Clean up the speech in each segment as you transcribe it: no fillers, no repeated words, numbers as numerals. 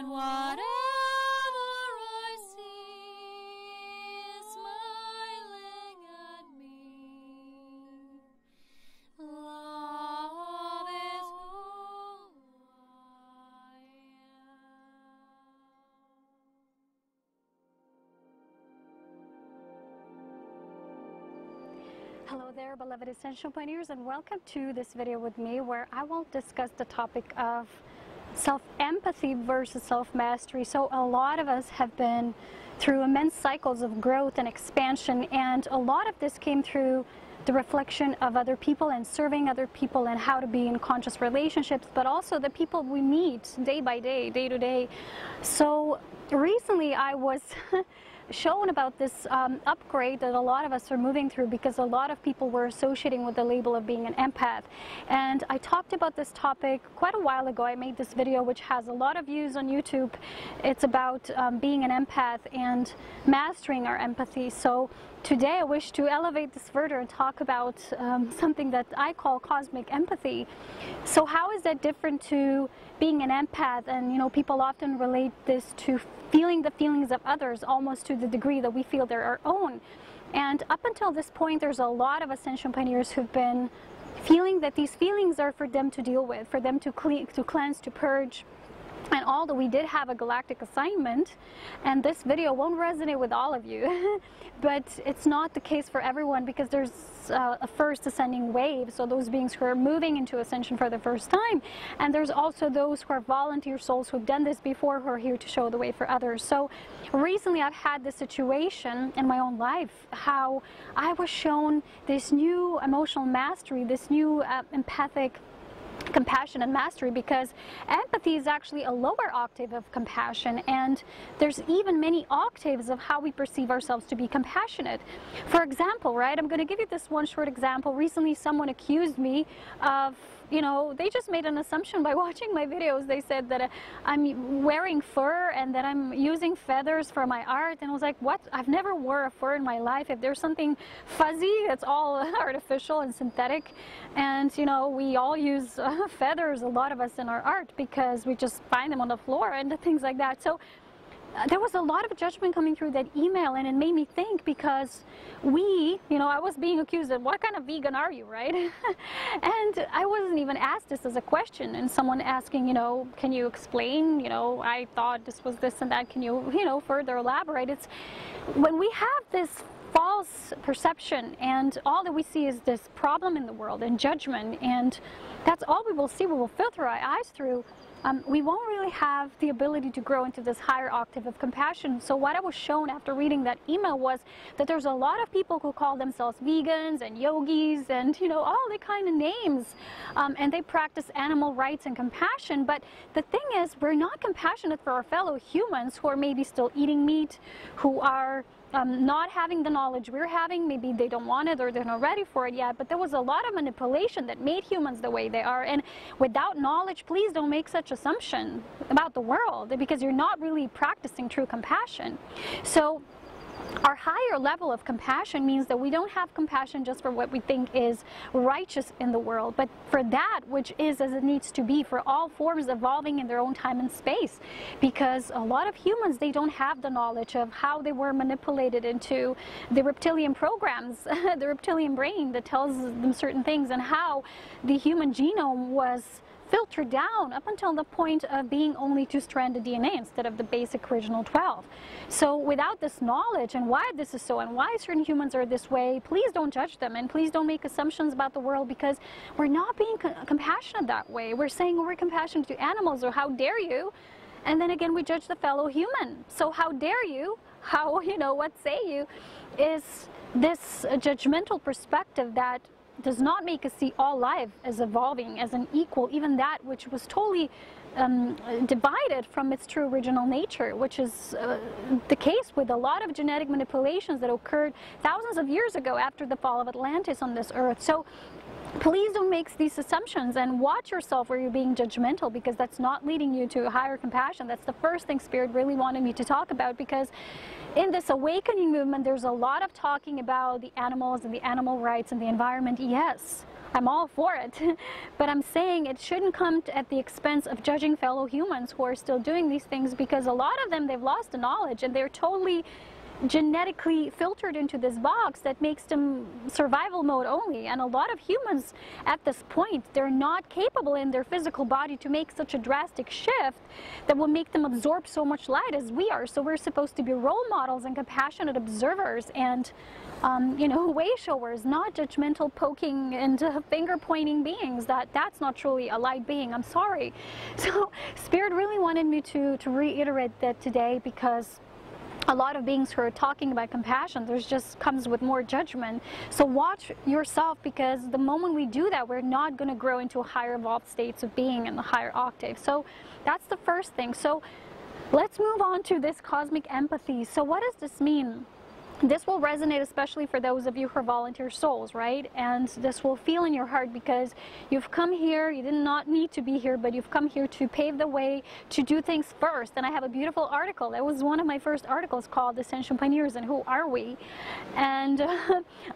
on whatever I see is smiling at me. Love is who I am. Hello there, beloved Ascension Pioneers, and welcome to this video with me where I will discuss the topic of self-empathy versus self-mastery. So a lot of us have been through immense cycles of growth and expansion, and a lot of this came through the reflection of other people and serving other people and how to be in conscious relationships, but also the people we meet day by day, day to day. So recently I was shown about this upgrade that a lot of us are moving through, because a lot of people were associating with the label of being an empath. And I talked about this topic quite a while ago. I made this video which has a lot of views on YouTube. It's about being an empath and mastering our empathy. So today I wish to elevate this further and talk about something that I call cosmic empathy. So how is that different to being an empath? And you know, people often relate this to feeling the feelings of others, almost to the degree that we feel they're our own. And up until this point, there's a lot of Ascension Pioneers who've been feeling that these feelings are for them to deal with, for them to cleanse, to purge. And although we did have a galactic assignment, and this video won't resonate with all of you, but it's not the case for everyone, because there's a first ascending wave, so those beings who are moving into ascension for the first time, and there's also those who are volunteer souls who've done this before, who are here to show the way for others. So recently I've had this situation in my own life, how I was shown this new emotional mastery, this new empathic compassion and mastery, because empathy is actually a lower octave of compassion, and there's even many octaves of how we perceive ourselves to be compassionate. For example, right, I'm going to give you this one short example. Recently someone accused me of, you know, they just made an assumption by watching my videos. They said that I'm wearing fur and that I'm using feathers for my art, and I was like, what? I've never wore a fur in my life. If there's something fuzzy, it's all artificial and synthetic, and you know, we all use feathers, a lot of us, in our art, because we just find them on the floor and things like that. So there was a lot of judgment coming through that email, and it made me think, because we, you know, I was being accused of, what kind of vegan are you, right? And I wasn't even asked this as a question, and someone asking, you know, can you explain, you know, I thought this was this and that, can you know, further elaborate? It's when we have this false perception, and all that we see is this problem in the world and judgment, and that's all we will see. We will filter our eyes through. We won't really have the ability to grow into this higher octave of compassion. So what I was shown after reading that email was that there's a lot of people who call themselves vegans and yogis and, you know, all the kind of names, and they practice animal rights and compassion. But the thing is, we're not compassionate for our fellow humans who are maybe still eating meat, who are not having the knowledge we're having. Maybe they don't want it, or they're not ready for it yet, but there was a lot of manipulation that made humans the way they are. And without knowledge, please don't make such assumption about the world, because you're not really practicing true compassion. So our higher level of compassion means that we don't have compassion just for what we think is righteous in the world, but for that which is as it needs to be, for all forms evolving in their own time and space. Because a lot of humans, they don't have the knowledge of how they were manipulated into the reptilian programs, the reptilian brain that tells them certain things, and how the human genome was filtered down up until the point of being only two-stranded DNA instead of the basic original 12. So without this knowledge, and why this is so, and why certain humans are this way, please don't judge them, and please don't make assumptions about the world, because we're not being compassionate that way. We're saying, well, we're compassionate to animals, or how dare you? And then again, we judge the fellow human. So how dare you? How, you know, what say you? Is this judgmental perspective that does not make us see all life as evolving, as an equal, even that which was totally divided from its true original nature, which is the case with a lot of genetic manipulations that occurred thousands of years ago after the fall of Atlantis on this earth. So Please don't make these assumptions, and watch yourself where you're being judgmental, because that's not leading you to higher compassion. That's the first thing Spirit really wanted me to talk about, because in this awakening movement, there's a lot of talking about the animals and the animal rights and the environment. Yes, I'm all for it, but I'm saying it shouldn't come at the expense of judging fellow humans who are still doing these things, because a lot of them, they've lost the knowledge and they're totally genetically filtered into this box that makes them survival mode only. And a lot of humans at this point, they're not capable in their physical body to make such a drastic shift that will make them absorb so much light as we are. So we're supposed to be role models and compassionate observers and you know, way showers, not judgmental poking and finger pointing beings. That's not truly a light being, I'm sorry. So Spirit really wanted me to reiterate that today, because a lot of beings who are talking about compassion, there's just comes with more judgment. So watch yourself, because the moment we do that, we're not going to grow into higher evolved states of being and the higher octave. So that's the first thing. So let's move on to this cosmic empathy. So what does this mean? This will resonate especially for those of you who are volunteer souls, right? And this will feel in your heart, because you've come here, you did not need to be here, but you've come here to pave the way, to do things first. And I have a beautiful article, that was one of my first articles, called Ascension Pioneers and Who Are We? And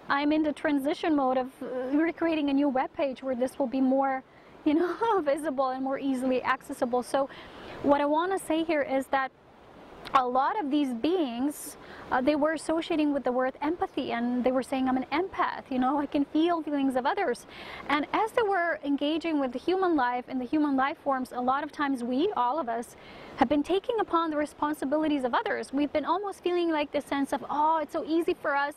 I'm in the transition mode of recreating a new webpage where this will be more, you know, visible and more easily accessible. So what I want to say here is that a lot of these beings, they were associating with the word empathy, and they were saying, I'm an empath, you know, I can feel feelings of others. And as they were engaging with the human life and the human life forms, a lot of times we, all of us, have been taking upon the responsibilities of others. We've been almost feeling like the sense of, oh, it's so easy for us.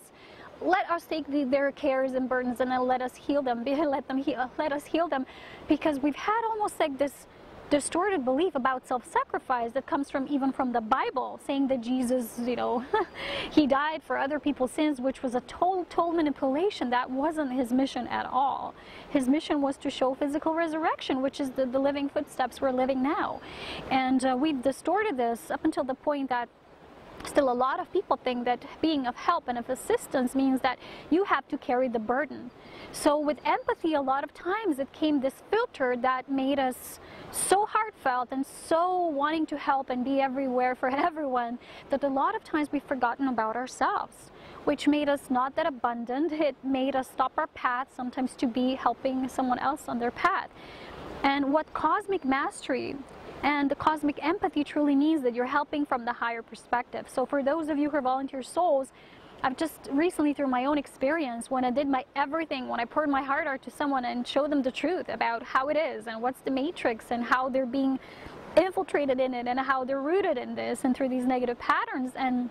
Let us take their cares and burdens, and then let us heal them, let us heal them, because we've had almost like this distorted belief about self-sacrifice that comes from even from the Bible, saying that Jesus, you know, he died for other people's sins, which was a total manipulation. That wasn't his mission at all. His mission was to show physical resurrection, which is the living footsteps we're living now. And we've distorted this up until the point that still a lot of people think that being of help and of assistance means that you have to carry the burden. So with empathy, a lot of times it came this filter that made us so heartfelt and so wanting to help and be everywhere for everyone, that a lot of times we've forgotten about ourselves, which made us not that abundant. It made us stop our path sometimes to be helping someone else on their path. And what cosmic mastery and the cosmic empathy truly means, that you're helping from the higher perspective. So for those of you who are volunteer souls, I've just recently, through my own experience, when I did my everything, when I poured my heart out to someone and showed them the truth about how it is and what's the matrix and how they're being infiltrated in it and how they're rooted in this and through these negative patterns, and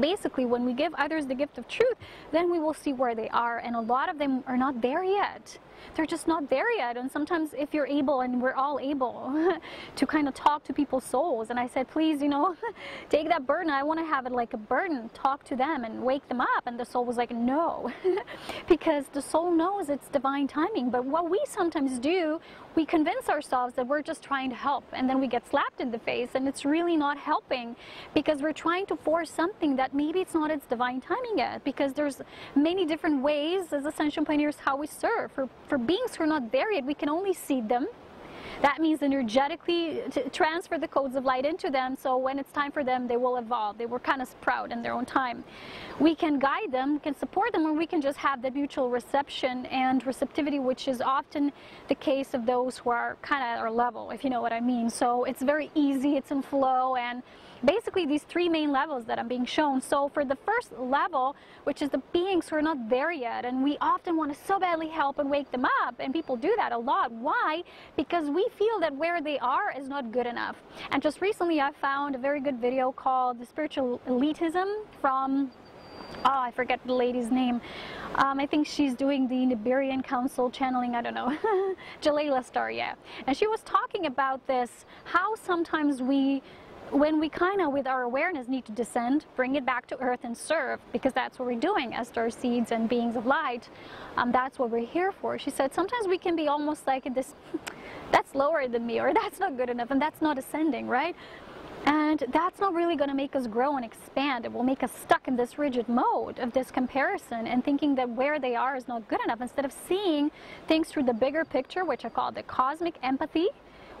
basically when we give others the gift of truth, then we will see where they are, and a lot of them are not there yet. They're just not there yet. And sometimes if you're able, and we're all able to kind of talk to people's souls, and I said, please, you know, take that burden, I want to have it like a burden, talk to them and wake them up. And the soul was like, no, because the soul knows it's divine timing. But what we sometimes do, we convince ourselves that we're just trying to help, and then we get slapped in the face, and it's really not helping, because we're trying to force something that maybe it's not its divine timing yet. Because there's many different ways as Ascension Pioneers how we serve. For beings who are not there yet, we can only seed them. That means energetically transfer the codes of light into them, so when it's time for them, they will evolve. They will kind of sprout in their own time. We can guide them, we can support them, or we can just have the mutual reception and receptivity, which is often the case of those who are kind of at our level, if you know what I mean. So it's very easy, it's in flow, and basically these three main levels that I'm being shown. So for the first level, which is the beings who are not there yet, and we often want to so badly help and wake them up, and people do that a lot. Why? Because we feel that where they are is not good enough. And just recently I found a very good video called The Spiritual Elitism from, oh, I forget the lady's name. I think she's doing the Niberian Council channeling, I don't know, Jalala Star, yeah. And she was talking about this, how sometimes we, when we kind of with our awareness need to descend, bring it back to earth and serve, because that's what we're doing as star seeds and beings of light. That's what we're here for. She said sometimes we can be almost like in this, that's lower than me, or that's not good enough, and that's not ascending, right? And that's not really going to make us grow and expand. It will make us stuck in this rigid mode of this comparison and thinking that where they are is not good enough, instead of seeing things through the bigger picture, which I call the cosmic empathy,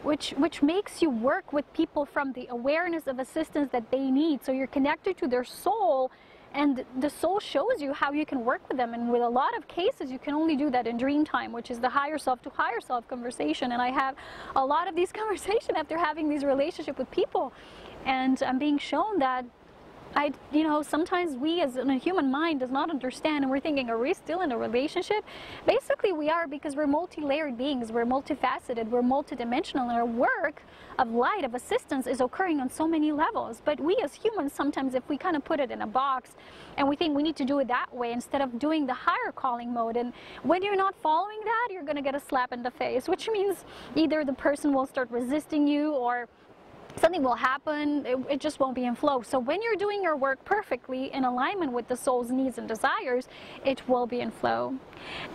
which makes you work with people from the awareness of assistance that they need. So you're connected to their soul, and the soul shows you how you can work with them. And with a lot of cases, you can only do that in dream time, which is the higher self to higher self conversation. And I have a lot of these conversations after having these relationships with people, and I'm being shown that sometimes we as a human mind does not understand, and we're thinking, are we still in a relationship? Basically we are, because we're multi-layered beings, we're multifaceted, we're multidimensional, and our work of light, of assistance, is occurring on so many levels. But we as humans, sometimes if we kind of put it in a box and we think we need to do it that way instead of doing the higher calling mode, and when you're not following that, you're going to get a slap in the face, which means either the person will start resisting you or something will happen. It just won't be in flow. So when you're doing your work perfectly in alignment with the soul's needs and desires, it will be in flow.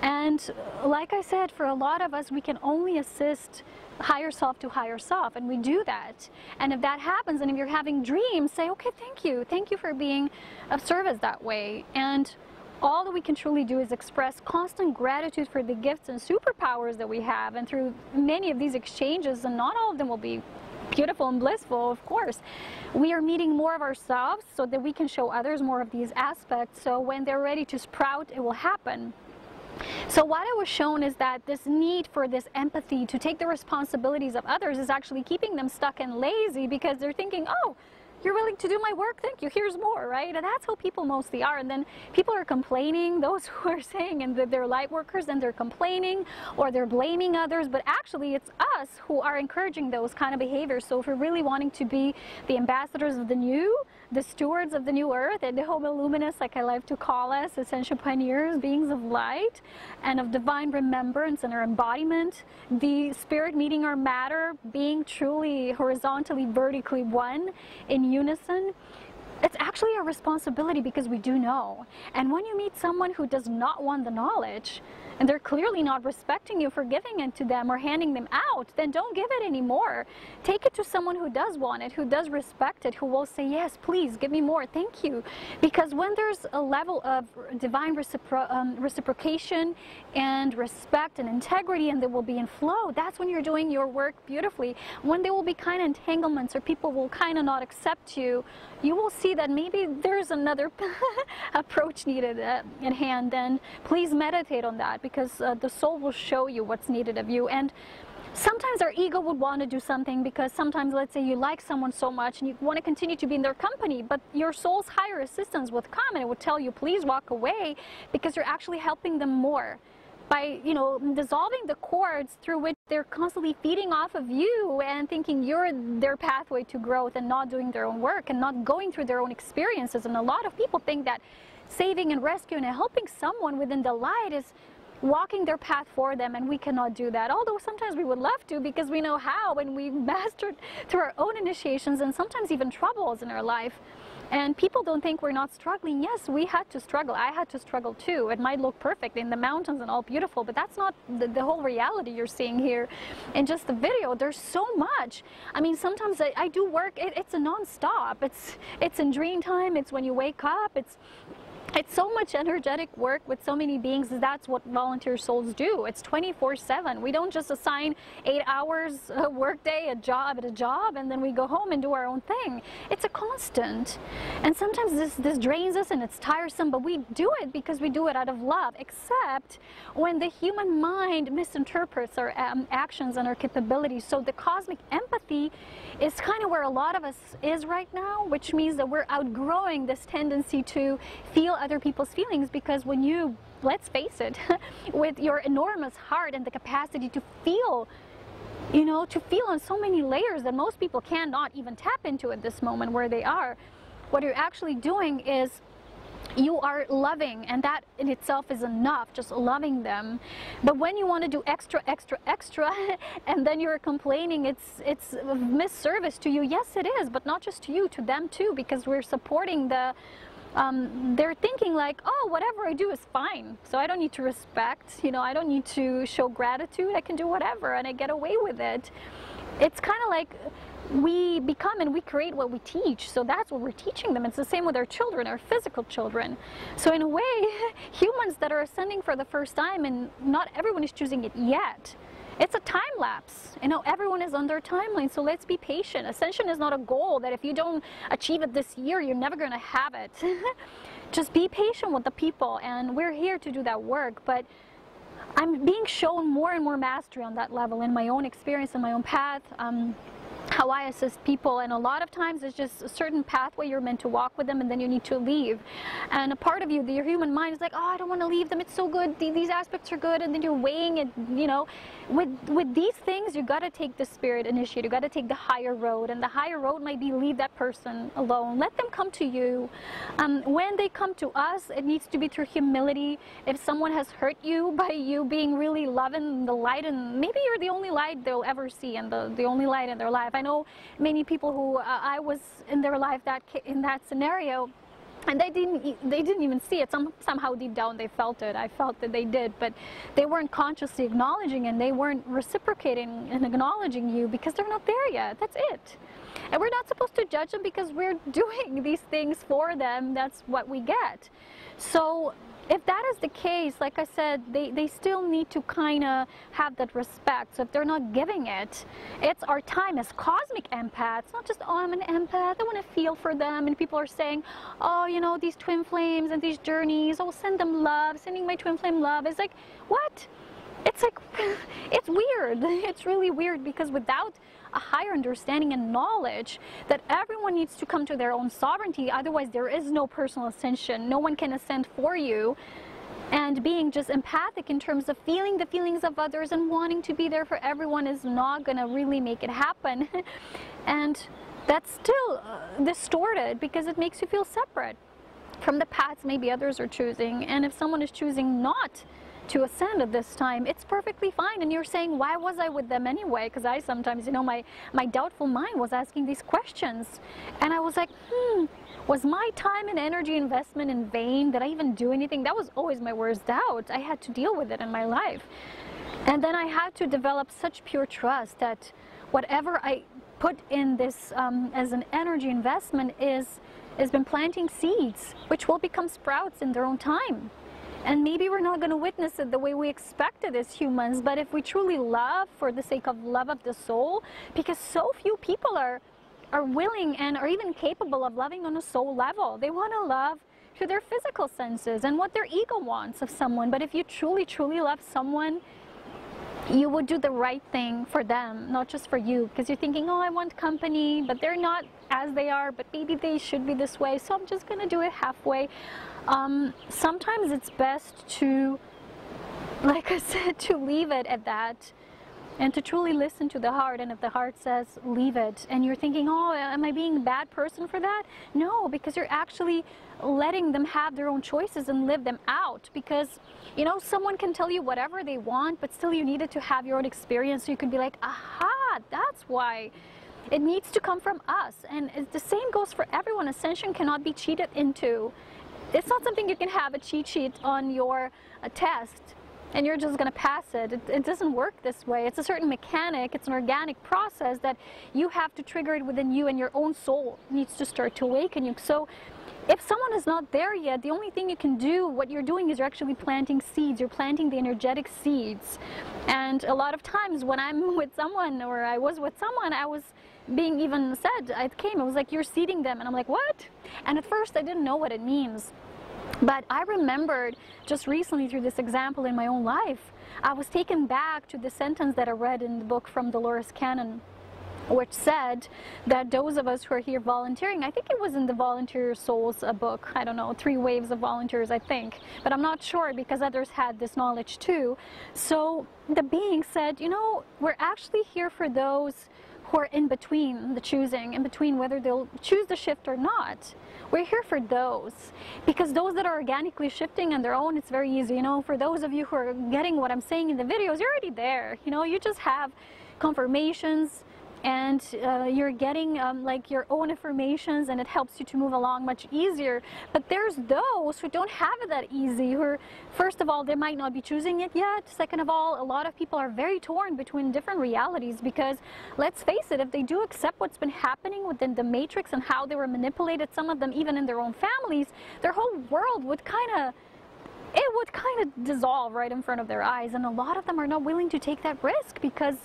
And like I said, for a lot of us, we can only assist higher self to higher self, and we do that. And if that happens, and if you're having dreams, say, okay, thank you for being of service that way. And all that we can truly do is express constant gratitude for the gifts and superpowers that we have. And through many of these exchanges, and not all of them will be beautiful and blissful, of course, we are meeting more of ourselves so that we can show others more of these aspects. So when they're ready to sprout, it will happen. So what I was shown is that this need for this empathy to take the responsibilities of others is actually keeping them stuck and lazy, because they're thinking, oh, you're willing to do my work, thank you, here's more, right? And that's how people mostly are. And then people are complaining, those who are saying and that they're light workers, and they're complaining or they're blaming others, but actually it's us who are encouraging those kind of behaviors. So if we're really wanting to be the ambassadors of the new, the stewards of the new earth, and the homo luminous, like I like to call us, Ascension Pioneers, beings of light and of divine remembrance and our embodiment, the spirit meeting our matter, being truly horizontally, vertically one in unison, it's actually a responsibility, because we do know. And when you meet someone who does not want the knowledge, and they're clearly not respecting you for giving it to them or handing them out, then don't give it anymore. Take it to someone who does want it, who does respect it, who will say, yes, please give me more, thank you. Because when there's a level of divine reciprocation and respect and integrity, and they will be in flow, that's when you're doing your work beautifully. When there will be kind of entanglements, or people will kind of not accept you, you will see that maybe there's another approach needed at hand. Then please meditate on that, because the soul will show you what's needed of you. And sometimes our ego would want to do something, because sometimes, let's say, you like someone so much and you want to continue to be in their company, but your soul's higher assistance would come and it would tell you, please walk away, because you're actually helping them more by, you know, dissolving the cords through which they're constantly feeding off of you and thinking you're their pathway to growth, and not doing their own work and not going through their own experiences. And a lot of people think that saving and rescuing and helping someone within the light is walking their path for them, and we cannot do that, although sometimes we would love to, because we know how, and we've mastered through our own initiations and sometimes even troubles in our life. And people don't think we're not struggling. Yes, we had to struggle. I had to struggle too. It might look perfect in the mountains and all beautiful, but that's not the whole reality you're seeing here. And just the video, there's so much. I mean, sometimes I do work, it's a non-stop. It's in dream time, it's when you wake up, it's so much energetic work with so many beings. That's what volunteer souls do. It's 24/7. We don't just assign 8 hours a work day, a job, and then we go home and do our own thing. It's a constant. And sometimes this drains us and it's tiresome, but we do it because we do it out of love, except when the human mind misinterprets our actions and our capabilities. So the cosmic empathy is kind of where a lot of us is right now, which means that we're outgrowing this tendency to feel other people's feelings, because when you, let's face it, with your enormous heart and the capacity to feel, you know, to feel on so many layers that most people cannot even tap into at this moment where they are, what you're actually doing is you are loving, and that in itself is enough, just loving them. But when you want to do extra and then you're complaining, it's misservice to you. Yes, it is, but not just to you, to them too, because we're supporting the they're thinking like, oh, whatever I do is fine, so I don't need to respect, you know, I don't need to show gratitude, I can do whatever and I get away with it. it's kind of like we become and we create what we teach. So that's what we're teaching them. It's the same with our children, our physical children. So in a way, humans that are ascending for the first time, and not everyone is choosing it yet. It's a time lapse. You know, everyone is on their timeline, so let's be patient. Ascension is not a goal that if you don't achieve it this year, you're never going to have it. Just be patient with the people, and we're here to do that work. But I'm being shown more and more mastery on that level in my own experience, in my own path, how I assist people. And a lot of times it's just a certain pathway you're meant to walk with them, and then you need to leave. And a part of you, your human mind is like, oh, I don't want to leave them, it's so good, these aspects are good, and then you're weighing it, you know. With these things, you got to take the spirit initiative, you got to take the higher road, and the higher road might be leave that person alone, let them come to you. When they come to us, it needs to be through humility. If someone has hurt you by you being really loving the light, and maybe you're the only light they'll ever see, and the only light in their life. I know many people who I was in their life in that scenario, and they didn't even see it. Somehow deep down they felt it. I felt that they did, but they weren't consciously acknowledging, and they weren't reciprocating and acknowledging you because they're not there yet. That's it. And we're not supposed to judge them because we're doing these things for them. That's what we get. So if that is the case, like I said, they still need to kind of have that respect. So if they're not giving it, it's our time as cosmic empaths, not just, oh, I'm an empath, I want to feel for them. And people are saying, oh, you know, these twin flames and these journeys, oh, send them love, sending my twin flame love. It's like, what? It's like, it's weird. It's really weird, because without a higher understanding and knowledge that everyone needs to come to their own sovereignty, otherwise there is no personal ascension. No one can ascend for you. And being just empathic in terms of feeling the feelings of others and wanting to be there for everyone is not going to really make it happen. And that's still distorted, because it makes you feel separate from the paths maybe others are choosing. And if someone is choosing not to ascend at this time, it's perfectly fine. And you're saying, why was I with them anyway? Because I sometimes, you know, my doubtful mind was asking these questions, and I was like, was my time and energy investment in vain? Did I even do anything? That was always my worst doubt. I had to deal with it in my life. And then I had to develop such pure trust that whatever I put in this as an energy investment has been planting seeds which will become sprouts in their own time. And maybe we're not going to witness it the way we expected as humans, but if we truly love for the sake of love of the soul, because so few people are willing and are even capable of loving on a soul level. They want to love through their physical senses and what their ego wants of someone. But if you truly, truly love someone, you would do the right thing for them, not just for you, because you're thinking, oh, I want company, but they're not as they are, but maybe they should be this way, so I'm just going to do it halfway. Sometimes it's best to, like I said, to leave it at that, and to truly listen to the heart. And if the heart says leave it, and you're thinking, oh, am I being a bad person for that? No, because you're actually letting them have their own choices and live them out. Because, you know, someone can tell you whatever they want, but still you needed to have your own experience, so you can be like, aha, that's why. It needs to come from us. And the same goes for everyone. Ascension cannot be cheated into. It's not something you can have a cheat sheet on your test and you're just going to pass it. It doesn't work this way. It's a certain mechanic, it's an organic process that you have to trigger it within you, and your own soul needs to start to awaken you. So if someone is not there yet, the only thing you can do, what you're doing is you're actually planting seeds. You're planting the energetic seeds. And a lot of times when I'm with someone, or I was with someone, I was being even said, it was like, you're seeding them. And I'm like, what? And at first I didn't know what it means. But I remembered just recently through this example in my own life, I was taken back to the sentence that I read in the book from Dolores Cannon, which said that those of us who are here volunteering, I think it was in the Volunteer Souls book, I don't know, 3 Waves of Volunteers, I think, but I'm not sure because others had this knowledge too. So the being said, you know, we're actually here for those who are in between the choosing, in between whether they'll choose the shift or not. We're here for those, because those that are organically shifting on their own, it's very easy. You know, for those of you who are getting what I'm saying in the videos, you're already there. You know, you just have confirmations and you're getting like your own affirmations, and it helps you to move along much easier. But there's those who don't have it that easy, who are, first of all, they might not be choosing it yet. Second of all, a lot of people are very torn between different realities, because let's face it, if they do accept what's been happening within the matrix and how they were manipulated, some of them even in their own families, their whole world would kind of dissolve right in front of their eyes. And a lot of them are not willing to take that risk because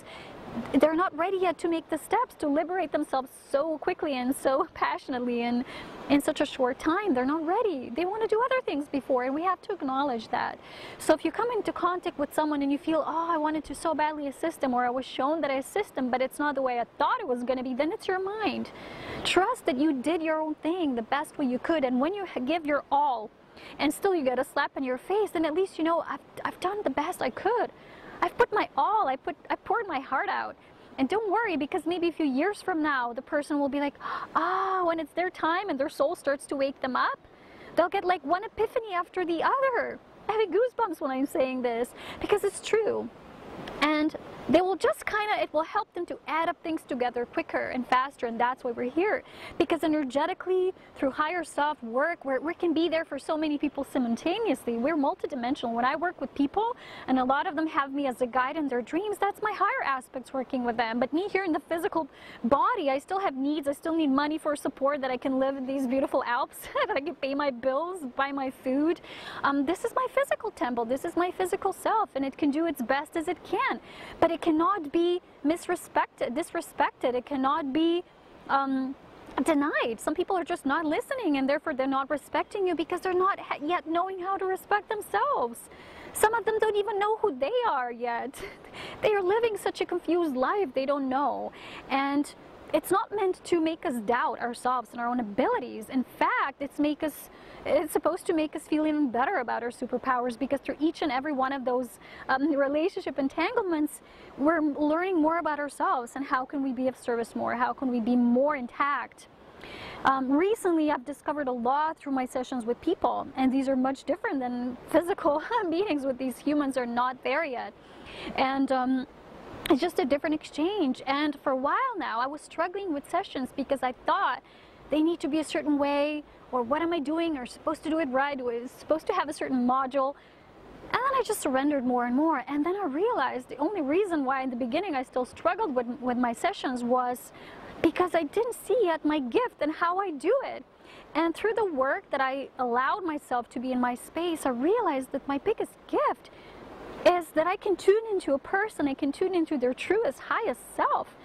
they're not ready yet to make the steps to liberate themselves so quickly and so passionately and in such a short time. They're not ready. They want to do other things before, and we have to acknowledge that. So if you come into contact with someone and you feel, oh, I wanted to so badly assist them, or I was shown that I assist them, but it's not the way I thought it was going to be, then it's your mind. Trust that you did your own thing the best way you could, and when you give your all and still you get a slap in your face, then at least you know I've done the best I could. I've put my all, I poured my heart out. And don't worry, because maybe a few years from now, the person will be like, ah, when it's their time and their soul starts to wake them up, they'll get like one epiphany after the other. I have goosebumps when I'm saying this, because it's true. And they will just kind of, it will help them to add up things together quicker and faster, and that's why we're here. Because energetically, through higher self work, we can be there for so many people simultaneously. We're multidimensional. When I work with people, and a lot of them have me as a guide in their dreams, that's my higher aspects working with them. But me here in the physical body, I still have needs. I still need money for support, that I can live in these beautiful Alps, that I can pay my bills, buy my food. This is my physical temple. This is my physical self, and it can do its best as it can. But it cannot be disrespected. It cannot be denied. Some people are just not listening, and therefore they're not respecting you because they're not yet knowing how to respect themselves. Some of them don't even know who they are yet. They are living such a confused life. They don't know. And it's not meant to make us doubt ourselves and our own abilities. In fact, it's supposed to make us feel even better about our superpowers, because through each and every one of those relationship entanglements, we're learning more about ourselves and how can we be of service more, how can we be more intact. Recently, I've discovered a lot through my sessions with people, and these are much different than physical meetings with these humans are not there yet. And it's just a different exchange. And for a while now, I was struggling with sessions because I thought they need to be a certain way, or what am I doing, or supposed to do it right, or is supposed to have a certain module. And then I just surrendered more and more, and then I realized the only reason why in the beginning I still struggled with my sessions was because I didn't see yet my gift and how I do it. And through the work that I allowed myself to be in my space, I realized that my biggest gift is that I can tune into a person, I can tune into their truest, highest self.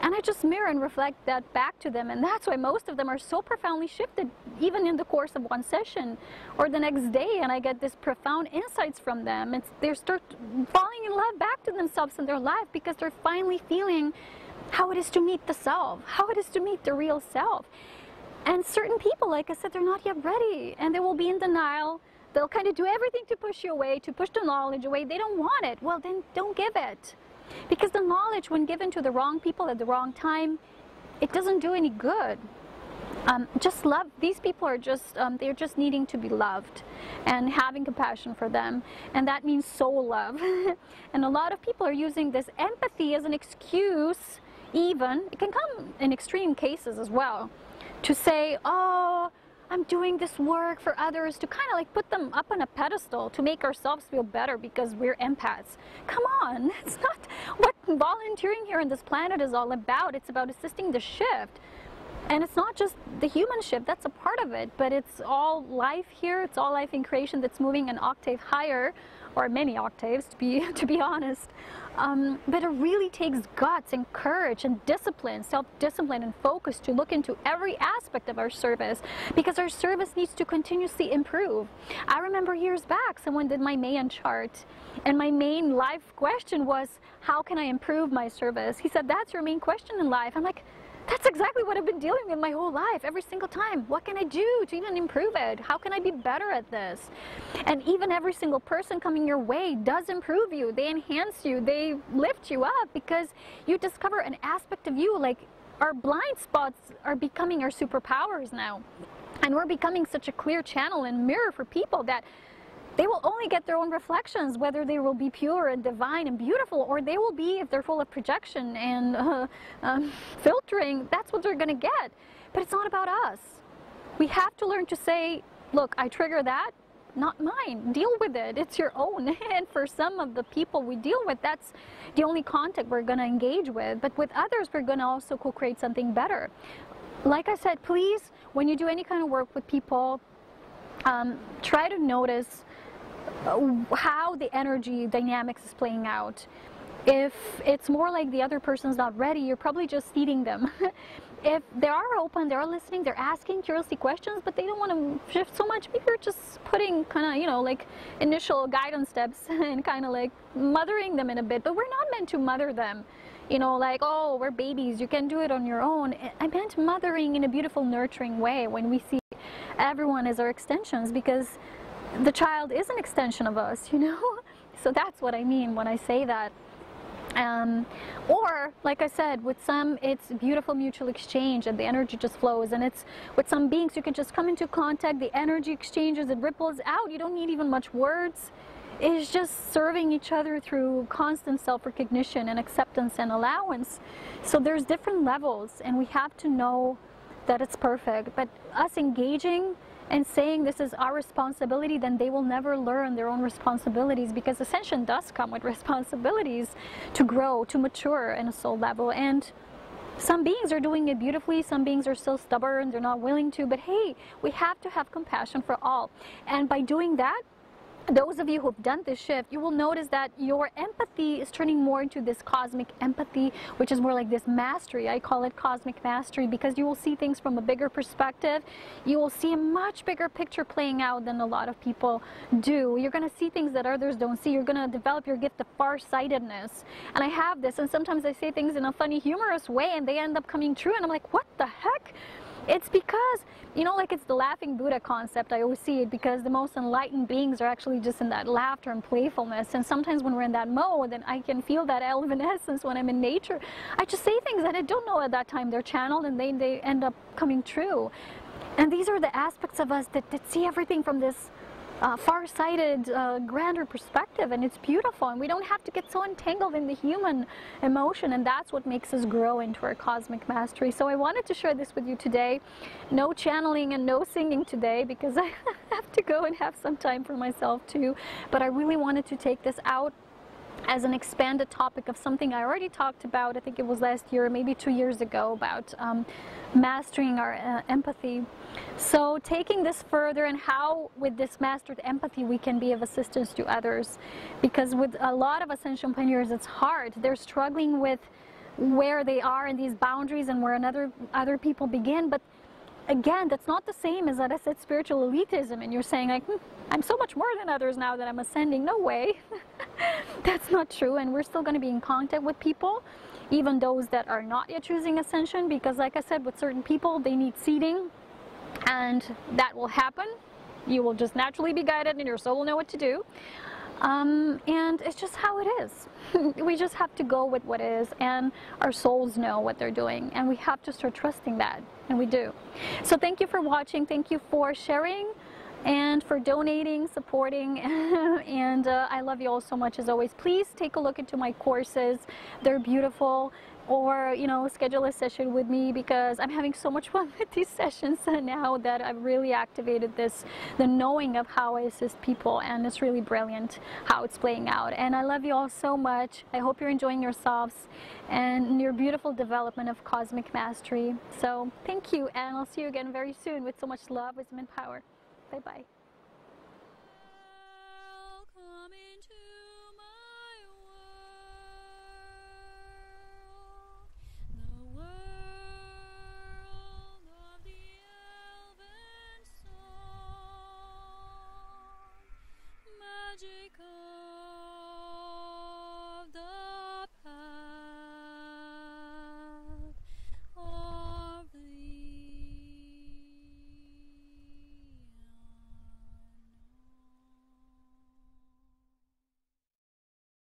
And I just mirror and reflect that back to them. And that's why most of them are so profoundly shifted, even in the course of one session or the next day. And I get this profound insights from them. It's, they start falling in love back to themselves and their life, because they're finally feeling how it is to meet the self, how it is to meet the real self. And certain people, like I said, they're not yet ready, and they will be in denial. They'll kind of do everything to push you away, to push the knowledge away. They don't want it. Well, then don't give it. Because the knowledge, when given to the wrong people at the wrong time, it doesn't do any good. Just love. These people are just, they're just needing to be loved and having compassion for them. And that means soul love. And a lot of people are using this empathy as an excuse, even. It can come in extreme cases as well, to say, oh, I'm doing this work for others, to kind of like put them up on a pedestal to make ourselves feel better because we're empaths. Come on, that's not what volunteering here on this planet is all about. It's about assisting the shift. And it's not just the human shift, that's a part of it, but it's all life here, it's all life in creation that's moving an octave higher, or many octaves to be honest. But it really takes guts and courage and discipline, self-discipline and focus to look into every aspect of our service, because our service needs to continuously improve. I remember years back someone did my Mayan chart, and my main life question was, how can I improve my service? He said, that's your main question in life. I'm like, that's exactly what I've been dealing with my whole life, every single time. What can I do to even improve it? How can I be better at this? And even every single person coming your way does improve you. They enhance you. They lift you up, because you discover an aspect of you. Like, our blind spots are becoming our superpowers now. And we're becoming such a clear channel and mirror for people that They will only get their own reflections, whether they will be pure and divine and beautiful, or they will be, if they're full of projection and filtering, that's what they're going to get. But it's not about us. We have to learn to say, look, I trigger that, not mine. Deal with it. It's your own. And for some of the people we deal with, that's the only contact we're going to engage with. But with others, we're going to also co-create something better. Like I said, please, when you do any kind of work with people, try to notice how the energy dynamics is playing out. If it's more like the other person's not ready, you're probably just seeding them. If they are open, they are listening, they're asking curiosity questions, but they don't want to shift so much, maybe you're just putting kind of, you know, like initial guidance steps and kind of like mothering them in a bit. But we're not meant to mother them, you know, like, oh, we're babies, you can do it on your own. I meant mothering in a beautiful, nurturing way when we see everyone as our extensions, because the child is an extension of us, you know. So that's what I mean when I say that. Or, like I said, with some, it's beautiful mutual exchange and the energy just flows, and it's with some beings you can just come into contact, the energy exchanges, it ripples out, you don't need even much words. It's just serving each other through constant self-recognition and acceptance and allowance. So there's different levels, and we have to know that it's perfect, but us engaging and saying this is our responsibility, then they will never learn their own responsibilities, because ascension does come with responsibilities to grow, to mature in a soul level. And some beings are doing it beautifully, some beings are still stubborn, they're not willing to, but hey, we have to have compassion for all. And by doing that, those of you who've done this shift, you will notice that your empathy is turning more into this cosmic empathy, which is more like this mastery. I call it cosmic mastery, because you will see things from a bigger perspective. You will see a much bigger picture playing out than a lot of people do. You're going to see things that others don't see. You're going to develop your gift of farsightedness. And I have this, and sometimes I say things in a funny, humorous way, and they end up coming true, and I'm like, what the heck? It's because, you know, like it's the laughing Buddha concept, I always see it, because the most enlightened beings are actually just in that laughter and playfulness. And sometimes when we're in that mode, and I can feel that elven essence when I'm in nature, I just say things that I don't know at that time. They're channeled, and they end up coming true. And these are the aspects of us that see everything from this far-sighted, grander perspective, and it's beautiful, and we don't have to get so entangled in the human emotion, and that's what makes us grow into our cosmic mastery. So I wanted to share this with you today. No channeling and no singing today, because I have to go and have some time for myself too, but I really wanted to take this out as an expanded topic of something I already talked about. I think it was last year, maybe 2 years ago, about mastering our empathy. So taking this further, and how with this mastered empathy we can be of assistance to others, because with a lot of ascension pioneers it's hard. They're struggling with where they are in these boundaries and where other people begin. But again, that's not the same as that I said spiritual elitism, and you're saying like, I'm so much more than others now that I'm ascending. No way. That's not true, and we're still going to be in contact with people, even those that are not yet choosing ascension, because like I said, with certain people they need seeding, and that will happen. You will just naturally be guided, and your soul will know what to do. And it's just how it is. We just have to go with what is, and our souls know what they're doing, and we have to start trusting that, and we do. So thank you for watching, thank you for sharing, and for donating, supporting, and I love you all so much as always. Please take a look into my courses, they're beautiful. Or, you know, schedule a session with me, because I'm having so much fun with these sessions now that I've really activated this, the knowing of how I assist people, and it's really brilliant how it's playing out. And I love you all so much. I hope you're enjoying yourselves and your beautiful development of cosmic mastery. So thank you, and I'll see you again very soon with so much love, wisdom, and power. Bye-bye.